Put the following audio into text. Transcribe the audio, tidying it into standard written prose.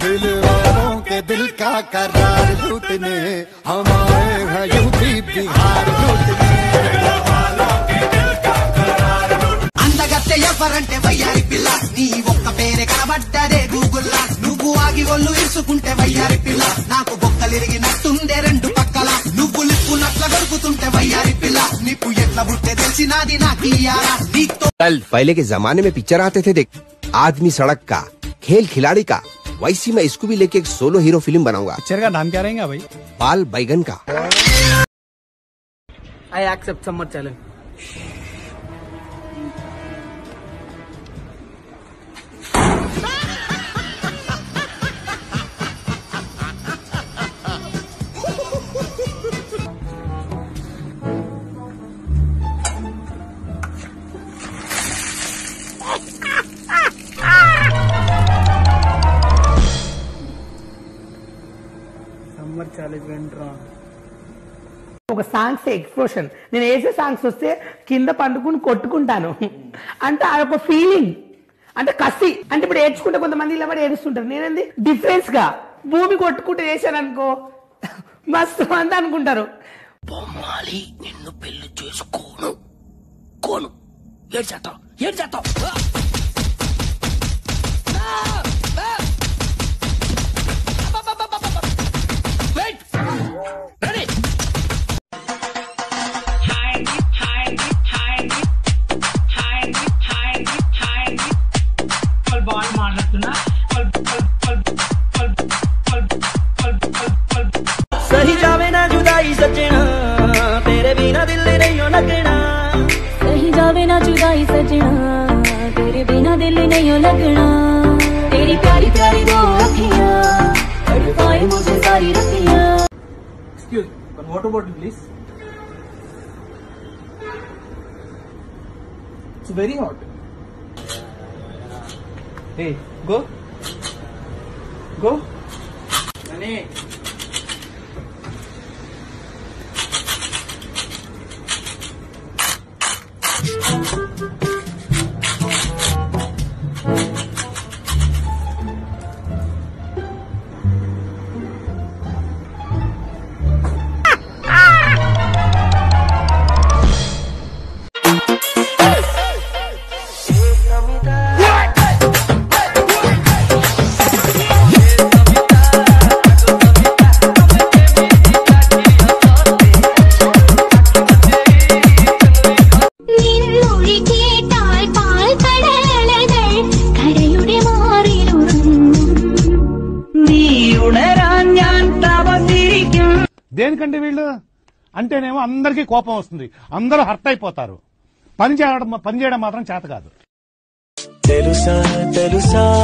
दिल वालों के दिल का करार लूटने हम आए हैं यूपी बिहार लूटने। अंतगत्ते यवरंटे वैयारी पिलास नीवोक्का पेरे कनबड्डदे गूगुल्लास नुव्वु आगी ओल्लु इरुसुकुंटे वैयारी पिलास नाकु बोक्कलिरिगिनट्टुंदे रेंडु पक्कल नुव्वु लिप्पुनट्ल गोरुकुतुंटे वैयारी पिलास नीकु एट्ला बुट्टे तेलिसिनादी नाकी यारा नीतो। कल पहले के जमाने में पिक्चर आते थे, देख आदमी सड़क का, खेल खिलाड़ी का, वैसी मैं इसको भी लेके एक सोलो हीरो फिल्म बनाऊंगा। पिक्चर का नाम क्या रहेगा भाई? बाल बैगन का। I accept summer challenge. Songs explosion ने सांग्स वस्ते कट्टुकुंटानु अंटे आडोक फीलिंग अंटे कसी अंटे इप्पुडु एड्चुकुंटे कोंतमंदि इला पडि एडुस्तुंटारु नेनेंदि डिफरेंस गा भूमि कट्टुकुंटे चेशानु अनुको मस्त मंद अनुकुंटारु बोम्माली निन्नु पेल्लि चेसुकोनु कोनु एड्जातो सही जावे ना जुदाई सजना तेरे बिना दिल नहीं हो लगना। सही जावे ना जुदाई सजना तेरे बिना दिल नहीं हो लगना। तेरी प्यारी प्यारी दो अखियां तड़पाए मुझे सारी रतियां। Excuse one water bottle please. It's very hot. Hey, go, go. Nani. దేనికంటే వీళ్ళు అంటేనేమో అందరికీ కోపం వస్తుంది, అందరూ హర్ట్ అయిపోతారు, పని చేయడం మాత్రం చేత కాదు। తెలుసా తెలుసా